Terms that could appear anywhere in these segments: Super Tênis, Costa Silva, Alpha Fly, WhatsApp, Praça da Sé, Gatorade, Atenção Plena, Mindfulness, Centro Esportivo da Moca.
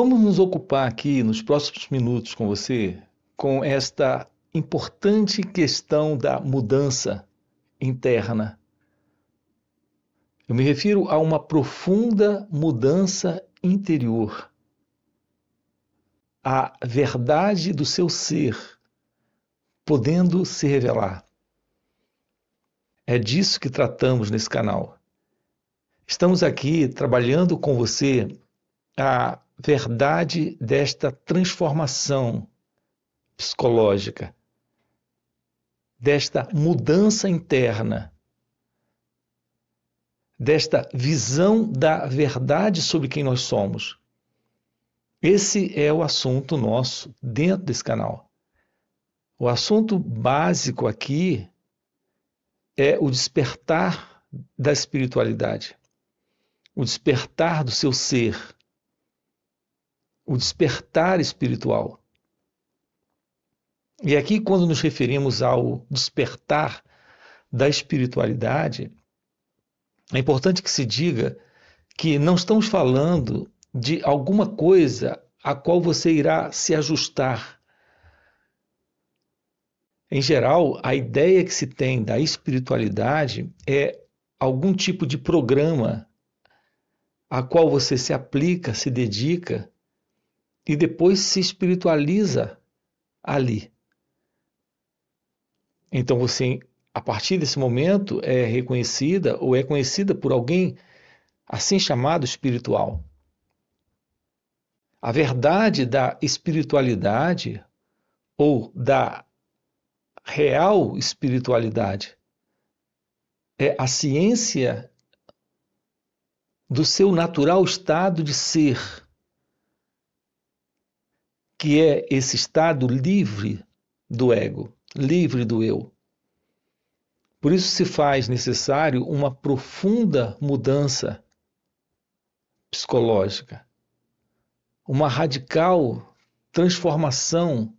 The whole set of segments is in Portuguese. Vamos nos ocupar aqui nos próximos minutos com você com esta importante questão da mudança interna. Eu me refiro a uma profunda mudança interior. A verdade do seu ser podendo se revelar. É disso que tratamos nesse canal. Estamos aqui trabalhando com você a verdade desta transformação psicológica, desta mudança interna, desta visão da verdade sobre quem nós somos. Esse é o assunto nosso dentro desse canal. O assunto básico aqui é o despertar da espiritualidade, o despertar do seu ser, o despertar espiritual. E aqui, quando nos referimos ao despertar da espiritualidade, é importante que se diga que não estamos falando de alguma coisa a qual você irá se ajustar. Em geral, a ideia que se tem da espiritualidade é algum tipo de programa a qual você se aplica, se dedica e depois se espiritualiza ali. Então você, a partir desse momento, é reconhecida ou é conhecida por alguém assim chamado espiritual. A verdade da espiritualidade ou da real espiritualidade é a ciência do seu natural estado de ser, que é esse estado livre do ego, livre do eu. Por isso se faz necessário uma profunda mudança psicológica, uma radical transformação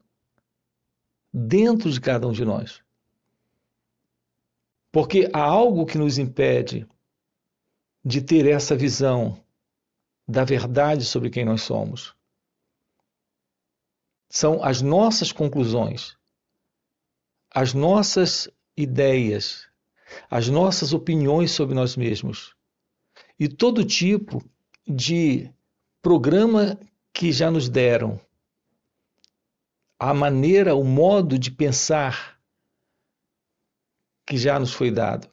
dentro de cada um de nós. Porque há algo que nos impede de ter essa visão da verdade sobre quem nós somos. São as nossas conclusões, as nossas ideias, as nossas opiniões sobre nós mesmos e todo tipo de programa que já nos deram, a maneira, o modo de pensar que já nos foi dado.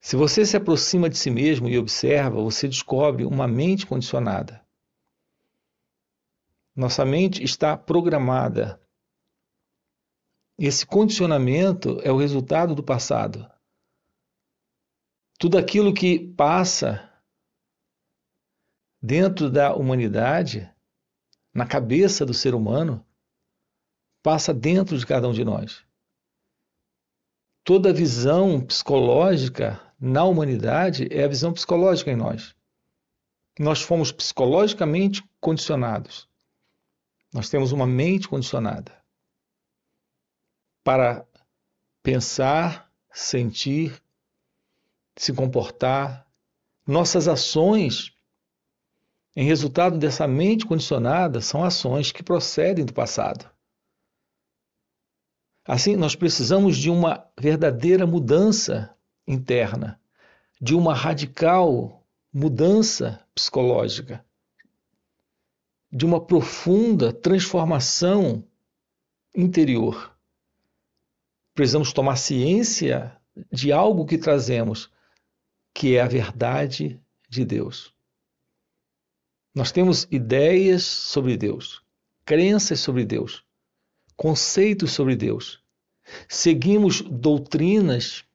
Se você se aproxima de si mesmo e observa, você descobre uma mente condicionada. Nossa mente está programada. Esse condicionamento é o resultado do passado. Tudo aquilo que passa dentro da humanidade, na cabeça do ser humano, passa dentro de cada um de nós. Toda a visão psicológica na humanidade é a visão psicológica em nós. Nós fomos psicologicamente condicionados. Nós temos uma mente condicionada para pensar, sentir, se comportar. Nossas ações, em resultado dessa mente condicionada, são ações que procedem do passado. Assim, nós precisamos de uma verdadeira mudança interna, de uma radical mudança psicológica, de uma profunda transformação interior. Precisamos tomar ciência de algo que trazemos, que é a verdade de Deus. Nós temos ideias sobre Deus, crenças sobre Deus, conceitos sobre Deus. Seguimos doutrinas,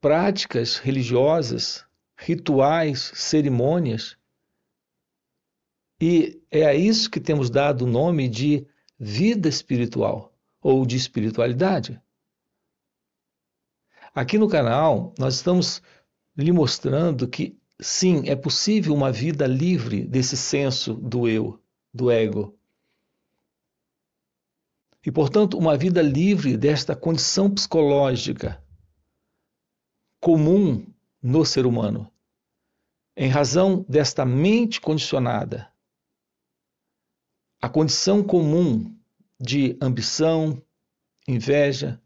práticas religiosas, rituais, cerimônias. E é a isso que temos dado o nome de vida espiritual ou de espiritualidade. Aqui no canal, nós estamos lhe mostrando que, sim, é possível uma vida livre desse senso do eu, do ego. E, portanto, uma vida livre desta condição psicológica comum no ser humano, Em razão desta mente condicionada, a condição comum de ambição, inveja,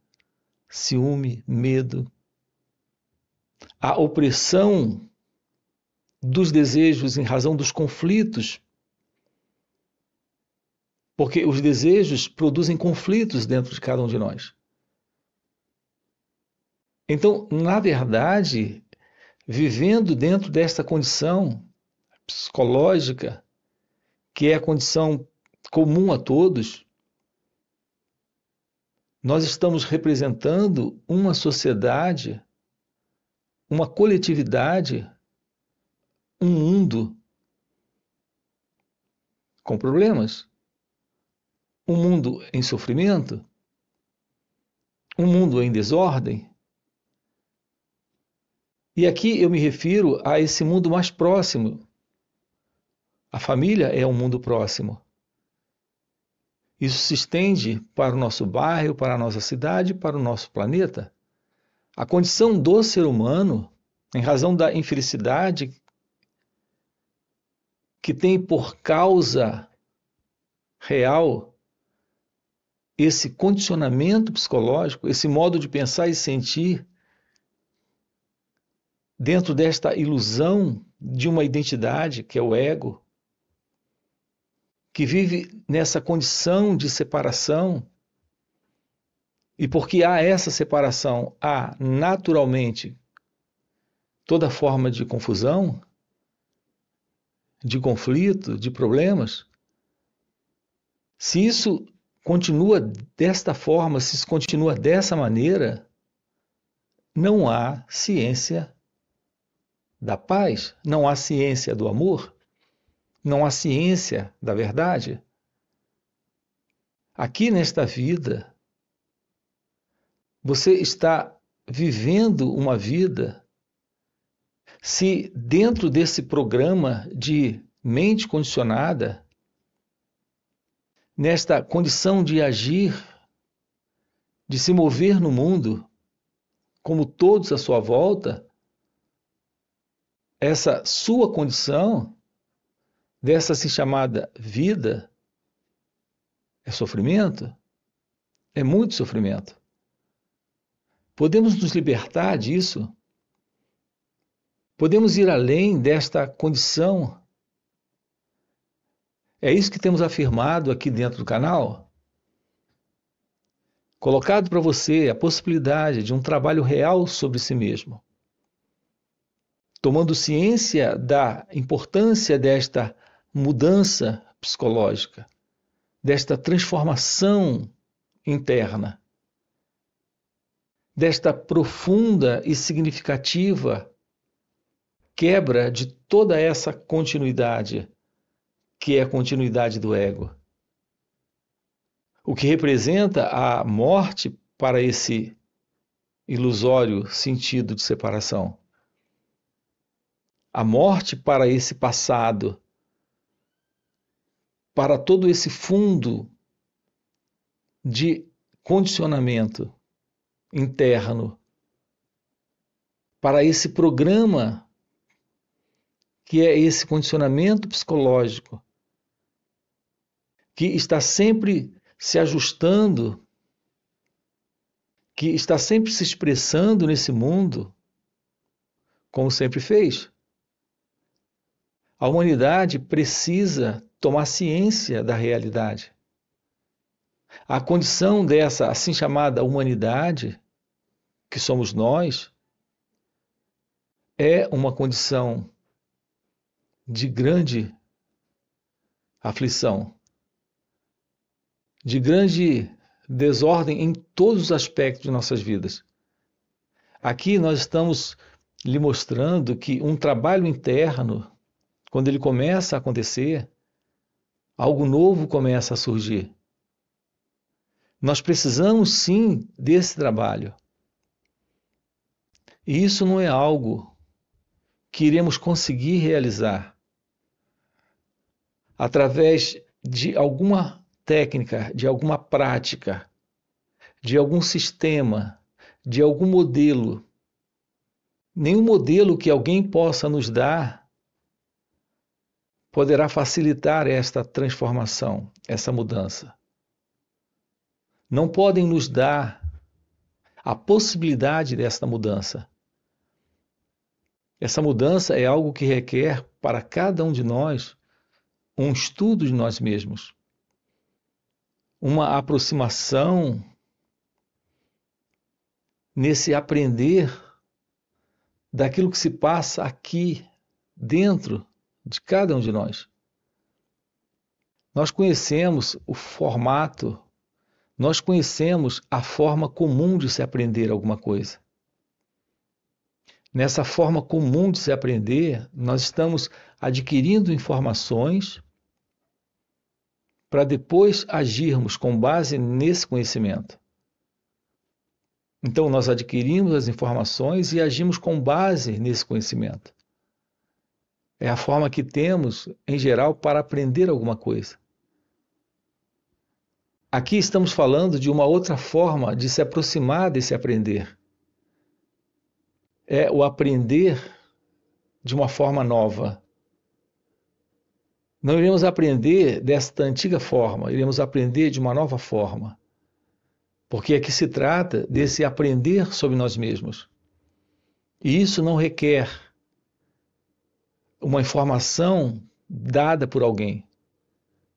ciúme, medo, a opressão dos desejos em razão dos conflitos, porque os desejos produzem conflitos dentro de cada um de nós. Então, na verdade, vivendo dentro desta condição psicológica, que é a condição comum a todos, nós estamos representando uma sociedade, uma coletividade, um mundo com problemas, um mundo em sofrimento, um mundo em desordem. E aqui eu me refiro a esse mundo mais próximo. A família é um mundo próximo. Isso se estende para o nosso bairro, para a nossa cidade, para o nosso planeta. A condição do ser humano, em razão da infelicidade que tem por causa real esse condicionamento psicológico, esse modo de pensar e sentir dentro desta ilusão de uma identidade que é o ego, que vive nessa condição de separação, e porque há essa separação, há naturalmente toda forma de confusão, de conflito, de problemas. Se isso continua desta forma, se isso continua dessa maneira, não há ciência da paz, não há ciência do amor, não há ciência da verdade. Aqui nesta vida, você está vivendo uma vida, se dentro desse programa de mente condicionada, nesta condição de agir, de se mover no mundo, como todos à sua volta, essa sua condição, dessa assim chamada vida, é sofrimento, é muito sofrimento. Podemos nos libertar disso? Podemos ir além desta condição? É isso que temos afirmado aqui dentro do canal? Colocado para você a possibilidade de um trabalho real sobre si mesmo, tomando ciência da importância desta mudança psicológica, desta transformação interna, desta profunda e significativa quebra de toda essa continuidade, que é a continuidade do ego, o que representa a morte para esse ilusório sentido de separação. A morte para esse passado, para todo esse fundo de condicionamento interno, para esse programa que é esse condicionamento psicológico, que está sempre se ajustando, que está sempre se expressando nesse mundo, como sempre fez. A humanidade precisa tomar ciência da realidade. A condição dessa assim chamada humanidade, que somos nós, é uma condição de grande aflição, de grande desordem em todos os aspectos de nossas vidas. Aqui nós estamos lhe mostrando que um trabalho interno, quando ele começa a acontecer, algo novo começa a surgir. Nós precisamos sim desse trabalho. E isso não é algo que iremos conseguir realizar através de alguma técnica, de alguma prática, de algum sistema, de algum modelo. Nenhum modelo que alguém possa nos dar poderá facilitar esta transformação, essa mudança. Não podem nos dar a possibilidade desta mudança. Essa mudança é algo que requer para cada um de nós um estudo de nós mesmos, uma aproximação nesse aprender daquilo que se passa aqui dentro de cada um de nós. Nós conhecemos o formato, nós conhecemos a forma comum de se aprender alguma coisa. Nessa forma comum de se aprender, nós estamos adquirindo informações para depois agirmos com base nesse conhecimento. Então, nós adquirimos as informações e agimos com base nesse conhecimento. É a forma que temos, em geral, para aprender alguma coisa. Aqui estamos falando de uma outra forma de se aproximar desse aprender. É o aprender de uma forma nova. Não iremos aprender desta antiga forma, iremos aprender de uma nova forma. Porque aqui se trata desse aprender sobre nós mesmos. E isso não requer uma informação dada por alguém,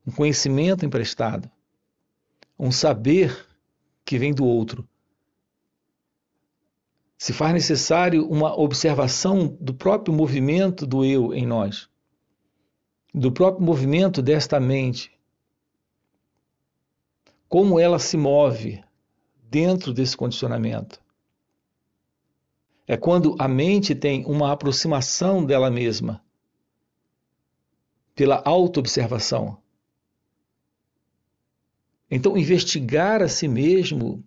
um conhecimento emprestado, um saber que vem do outro. Se faz necessário uma observação do próprio movimento do eu em nós, do próprio movimento desta mente, como ela se move dentro desse condicionamento. É quando a mente tem uma aproximação dela mesma, pela autoobservação. Então, investigar a si mesmo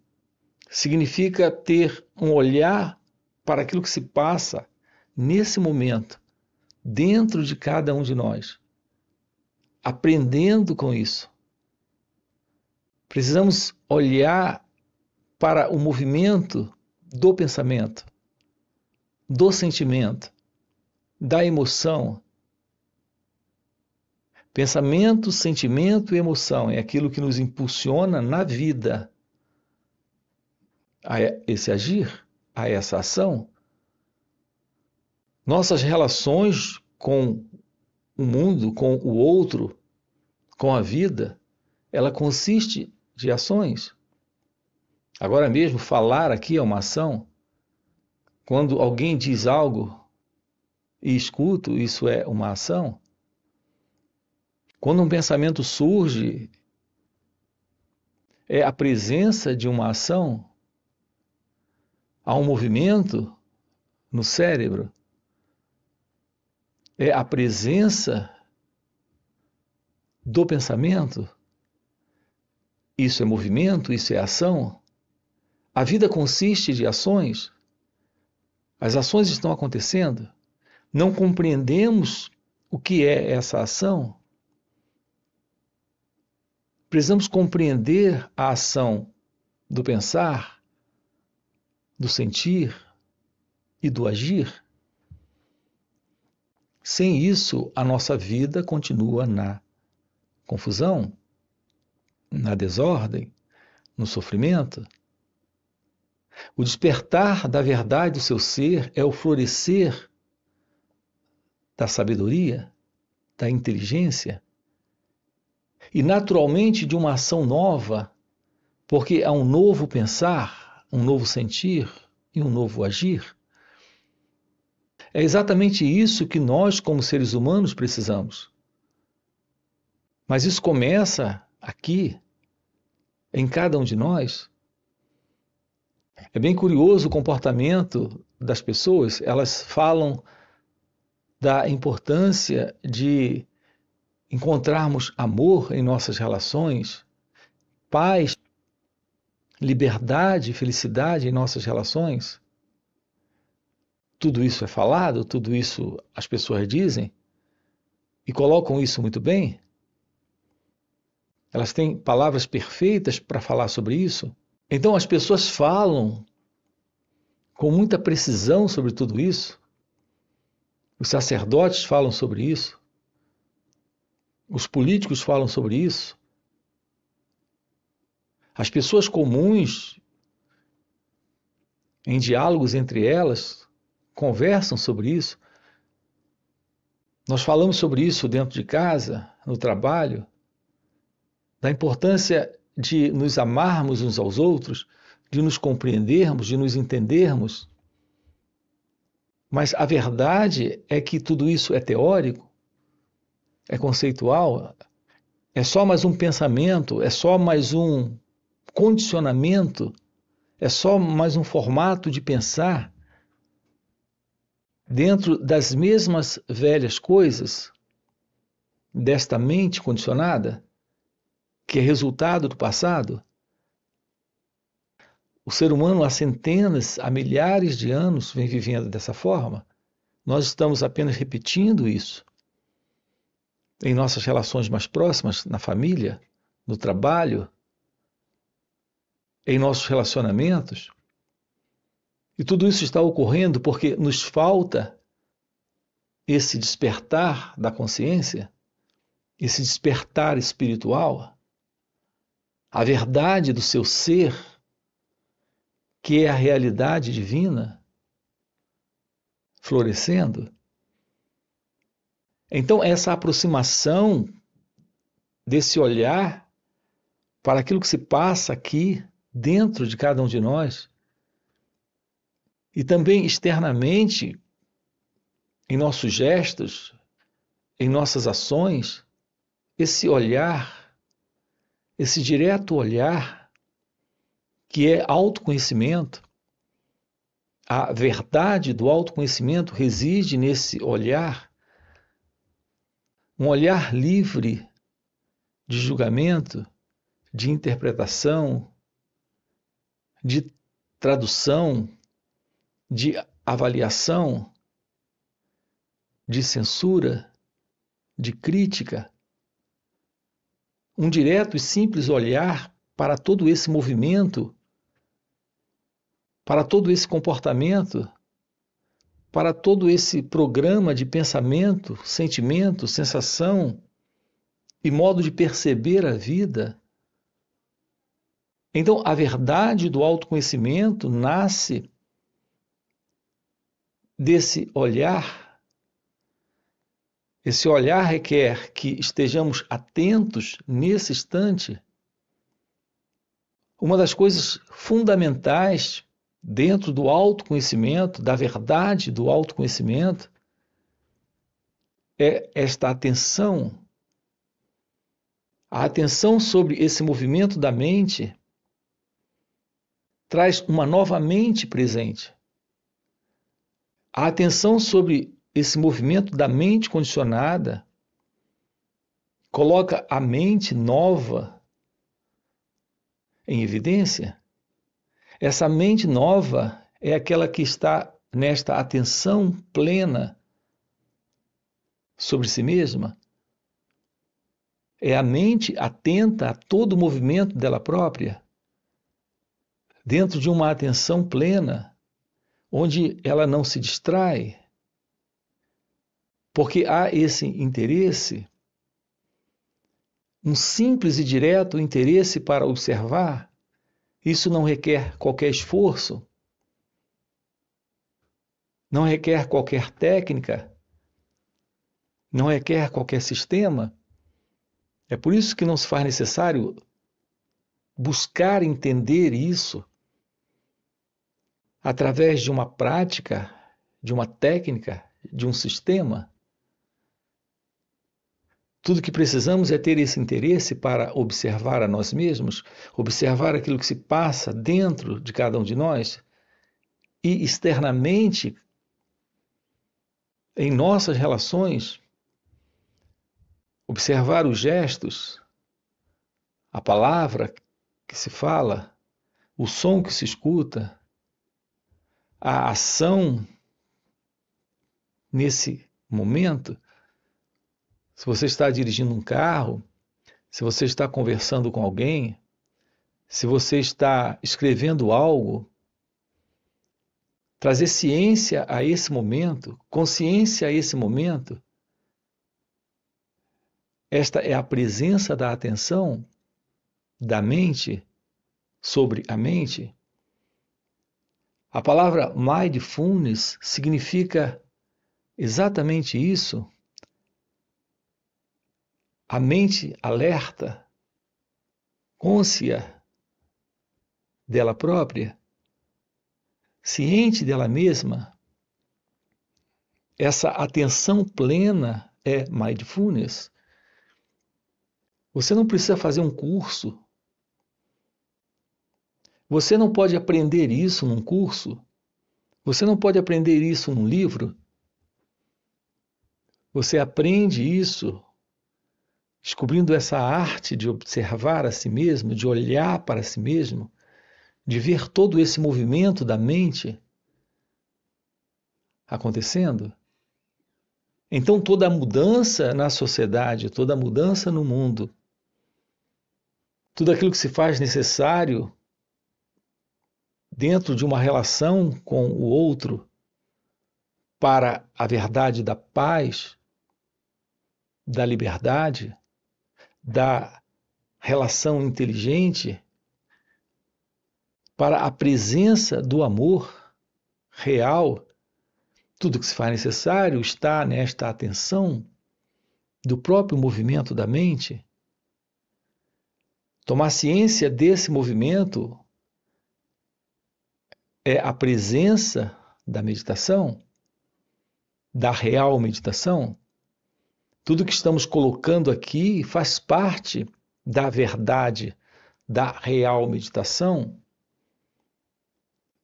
significa ter um olhar para aquilo que se passa nesse momento, dentro de cada um de nós, aprendendo com isso. Precisamos olhar para o movimento do pensamento, do sentimento, da emoção. Pensamento, sentimento e emoção é aquilo que nos impulsiona na vida a esse agir, a essa ação. Nossas relações com o mundo, com o outro, com a vida, ela consiste de ações. Agora mesmo, falar aqui é uma ação. Quando alguém diz algo e escuto, isso é uma ação. Quando um pensamento surge, é a presença de uma ação. Há um movimento no cérebro. É a presença do pensamento. Isso é movimento, isso é ação. A vida consiste de ações. As ações estão acontecendo. Não compreendemos o que é essa ação. Precisamos compreender a ação do pensar, do sentir e do agir. Sem isso, a nossa vida continua na confusão, na desordem, no sofrimento. O despertar da verdade do seu ser é o florescer da sabedoria, da inteligência e, naturalmente, de uma ação nova, porque há um novo pensar, um novo sentir e um novo agir. É exatamente isso que nós, como seres humanos, precisamos. Mas isso começa aqui, em cada um de nós. É bem curioso o comportamento das pessoas. Elas falam da importância de encontrarmos amor em nossas relações, paz, liberdade e felicidade em nossas relações. Tudo isso é falado, tudo isso as pessoas dizem e colocam isso muito bem. Elas têm palavras perfeitas para falar sobre isso. Então as pessoas falam com muita precisão sobre tudo isso. Os sacerdotes falam sobre isso. Os políticos falam sobre isso. As pessoas comuns, em diálogos entre elas, conversam sobre isso. Nós falamos sobre isso dentro de casa, no trabalho, da importância de nos amarmos uns aos outros, de nos compreendermos, de nos entendermos. Mas a verdade é que tudo isso é teórico, é conceitual, é só mais um pensamento, é só mais um condicionamento, é só mais um formato de pensar dentro das mesmas velhas coisas desta mente condicionada, que é resultado do passado. O ser humano há centenas, há milhares de anos vem vivendo dessa forma. Nós estamos apenas repetindo isso em nossas relações mais próximas, na família, no trabalho, em nossos relacionamentos. E tudo isso está ocorrendo porque nos falta esse despertar da consciência, esse despertar espiritual, a verdade do seu ser, que é a realidade divina florescendo. Então, essa aproximação desse olhar para aquilo que se passa aqui dentro de cada um de nós e também externamente em nossos gestos, em nossas ações, esse olhar, esse direto olhar, que é autoconhecimento. A verdade do autoconhecimento reside nesse olhar, um olhar livre de julgamento, de interpretação, de tradução, de avaliação, de censura, de crítica. Um direto e simples olhar para todo esse movimento, para todo esse comportamento, para todo esse programa de pensamento, sentimento, sensação e modo de perceber a vida. Então, a verdade do autoconhecimento nasce desse olhar. Esse olhar requer que estejamos atentos nesse instante. Uma das coisas fundamentais dentro do autoconhecimento, da verdade do autoconhecimento, é esta atenção. A atenção sobre esse movimento da mente traz uma nova mente presente. A atenção sobre esse movimento da mente condicionada coloca a mente nova em evidência. Essa mente nova é aquela que está nesta atenção plena sobre si mesma. É a mente atenta a todo o movimento dela própria, dentro de uma atenção plena, onde ela não se distrai, porque há esse interesse, um simples e direto interesse para observar. Isso não requer qualquer esforço, não requer qualquer técnica, não requer qualquer sistema. É por isso que não se faz necessário buscar entender isso através de uma prática, de uma técnica, de um sistema. Tudo que precisamos é ter esse interesse para observar a nós mesmos, observar aquilo que se passa dentro de cada um de nós e externamente em nossas relações, observar os gestos, a palavra que se fala, o som que se escuta, a ação nesse momento. Se você está dirigindo um carro, se você está conversando com alguém, se você está escrevendo algo, trazer ciência a esse momento, consciência a esse momento, Esta é a presença da atenção da mente sobre a mente. A palavra mindfulness significa exatamente isso. A mente alerta, cônscia dela própria, ciente dela mesma. Essa atenção plena é mindfulness. Você não precisa fazer um curso. Você não pode aprender isso num curso. Você não pode aprender isso num livro. Você aprende isso descobrindo essa arte de observar a si mesmo, de olhar para si mesmo, de ver todo esse movimento da mente acontecendo. Então toda a mudança na sociedade, toda a mudança no mundo, tudo aquilo que se faz necessário dentro de uma relação com o outro para a verdade da paz, da liberdade, da relação inteligente, para a presença do amor real, tudo que se faz necessário está nesta atenção do próprio movimento da mente. Tomar ciência desse movimento é a presença da meditação, da real meditação. Tudo que estamos colocando aqui faz parte da verdade, da real meditação.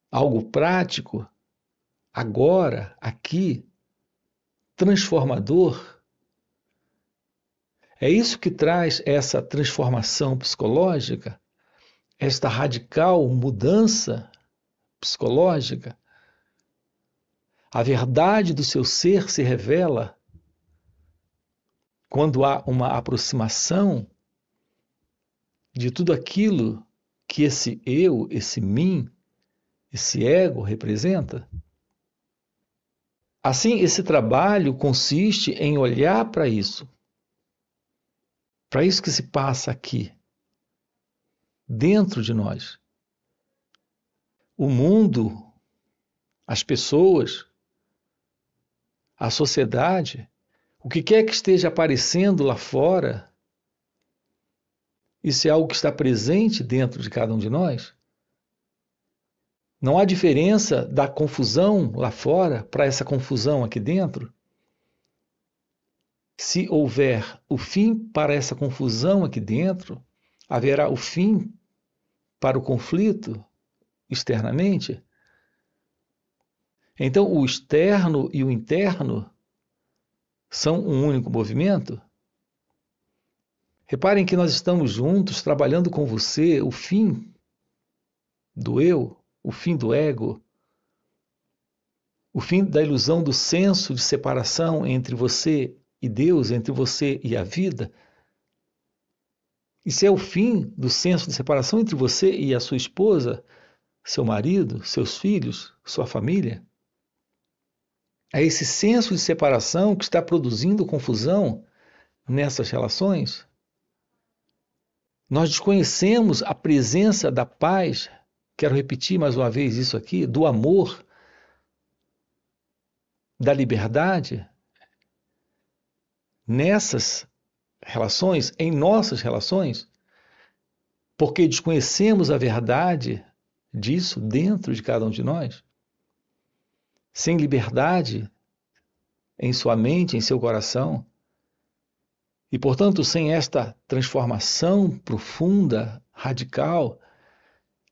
Algo prático, agora, aqui, transformador. É isso que traz essa transformação psicológica, esta radical mudança psicológica. A verdade do seu ser se revela quando há uma aproximação de tudo aquilo que esse eu, esse mim, esse ego representa. Assim, esse trabalho consiste em olhar para isso que se passa aqui, dentro de nós. O mundo, as pessoas, a sociedade, o que quer que esteja aparecendo lá fora, isso é algo que está presente dentro de cada um de nós. Não há diferença da confusão lá fora para essa confusão aqui dentro. Se houver o fim para essa confusão aqui dentro, haverá o fim para o conflito externamente. Então, o externo e o interno são um único movimento? Reparem que nós estamos juntos trabalhando com você o fim do eu, o fim do ego, o fim da ilusão do senso de separação entre você e Deus, entre você e a vida. Isso é o fim do senso de separação entre você e a sua esposa, seu marido, seus filhos, sua família. É esse senso de separação que está produzindo confusão nessas relações. Nós desconhecemos a presença da paz, quero repetir mais uma vez isso aqui, do amor, da liberdade, nessas relações, em nossas relações, porque desconhecemos a verdade disso dentro de cada um de nós. Sem liberdade em sua mente, em seu coração, e, portanto, sem esta transformação profunda, radical,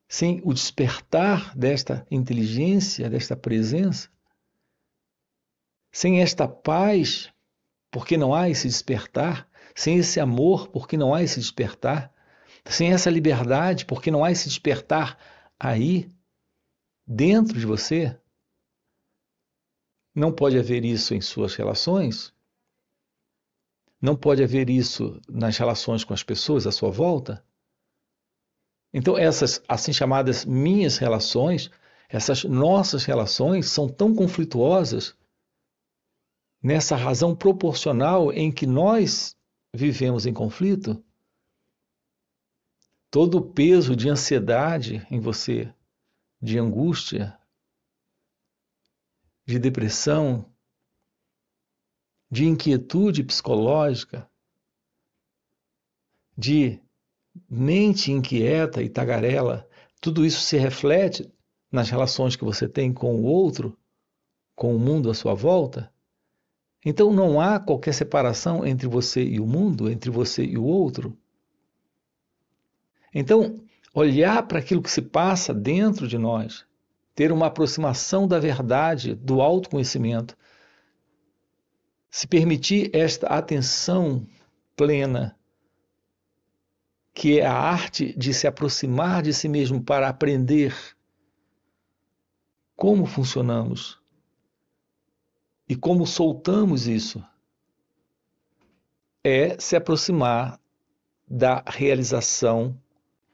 sem o despertar desta inteligência, desta presença, sem esta paz, porque não há esse despertar, sem esse amor, porque não há esse despertar, sem essa liberdade, porque não há esse despertar aí, dentro de você, não pode haver isso em suas relações, não pode haver isso nas relações com as pessoas à sua volta. Então essas assim chamadas minhas relações, essas nossas relações são tão conflituosas nessa razão proporcional em que nós vivemos em conflito, todo o peso de ansiedade em você, de angústia, de depressão, de inquietude psicológica, de mente inquieta e tagarela, tudo isso se reflete nas relações que você tem com o outro, com o mundo à sua volta. Então não há qualquer separação entre você e o mundo, entre você e o outro. Então, olhar para aquilo que se passa dentro de nós, ter uma aproximação da verdade, do autoconhecimento, se permitir esta atenção plena, que é a arte de se aproximar de si mesmo para aprender como funcionamos e como soltamos isso, é se aproximar da realização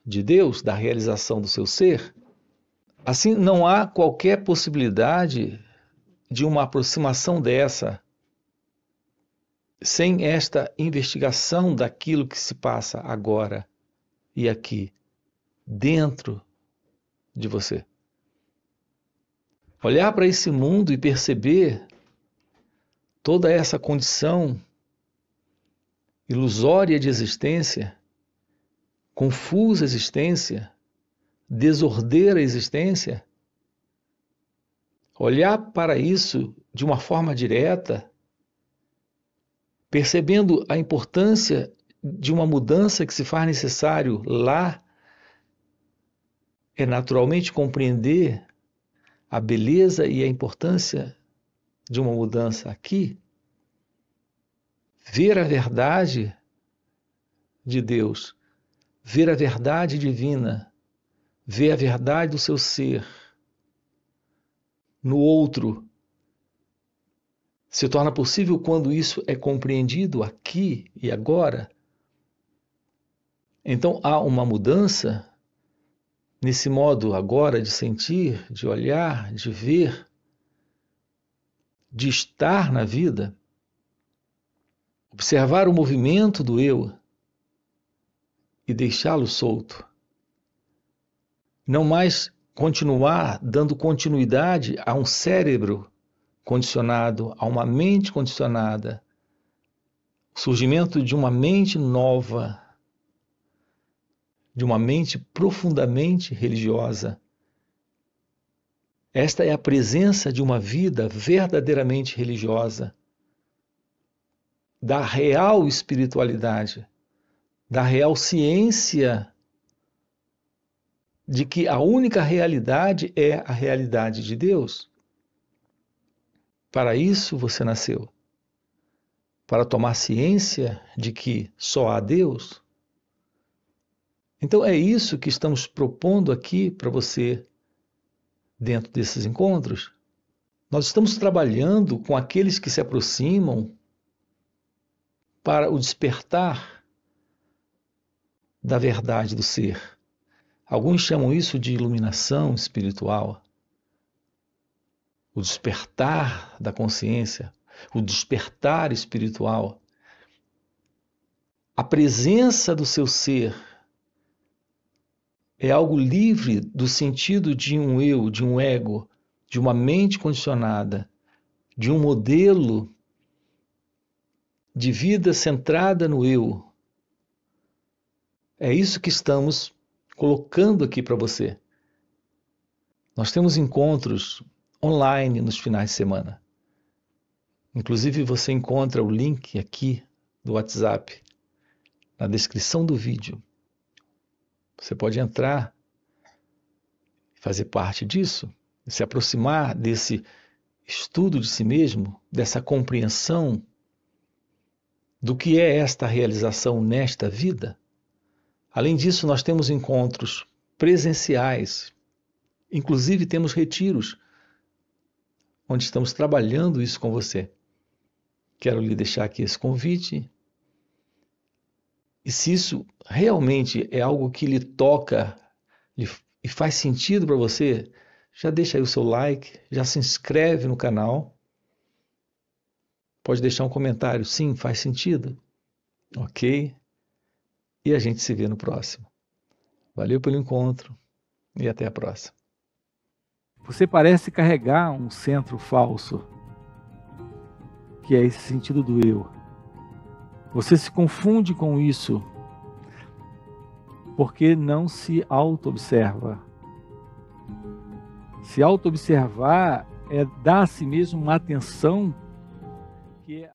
de Deus, da realização do seu ser. Assim, não há qualquer possibilidade de uma aproximação dessa sem esta investigação daquilo que se passa agora e aqui, dentro de você. Olhar para esse mundo e perceber toda essa condição ilusória de existência, confusa existência, desordeira existência. Olhar para isso de uma forma direta, percebendo a importância de uma mudança que se faz necessário lá, é naturalmente compreender a beleza e a importância de uma mudança aqui, ver a verdade de Deus, ver a verdade divina, ver a verdade do seu ser no outro. Se torna possível quando isso é compreendido aqui e agora. Então há uma mudança nesse modo agora de sentir, de olhar, de ver, de estar na vida. Observar o movimento do eu e deixá-lo solto. Não mais continuar dando continuidade a um cérebro condicionado, a uma mente condicionada, o surgimento de uma mente nova, de uma mente profundamente religiosa. Esta é a presença de uma vida verdadeiramente religiosa, da real espiritualidade, da real ciência de que a única realidade é a realidade de Deus. Para isso você nasceu, para tomar ciência de que só há Deus. Então é isso que estamos propondo aqui para você dentro desses encontros. Nós estamos trabalhando com aqueles que se aproximam para o despertar da verdade do ser. Alguns chamam isso de iluminação espiritual. O despertar da consciência, o despertar espiritual, a presença do seu ser é algo livre do sentido de um eu, de um ego, de uma mente condicionada, de um modelo de vida centrada no eu. É isso que estamos colocando aqui para você. Nós temos encontros online nos finais de semana. Inclusive você encontra o link aqui do WhatsApp na descrição do vídeo. Você pode entrar, fazer parte disso, se aproximar desse estudo de si mesmo, dessa compreensão do que é esta realização nesta vida. Além disso, nós temos encontros presenciais, inclusive temos retiros, onde estamos trabalhando isso com você. Quero lhe deixar aqui esse convite. E se isso realmente é algo que lhe toca e faz sentido para você, já deixa aí o seu like, já se inscreve no canal. Pode deixar um comentário, sim, faz sentido. Ok? E a gente se vê no próximo. Valeu pelo encontro e até a próxima. Você parece carregar um centro falso, que é esse sentido do eu. Você se confunde com isso porque não se auto-observa. Se auto-observar é dar a si mesmo uma atenção que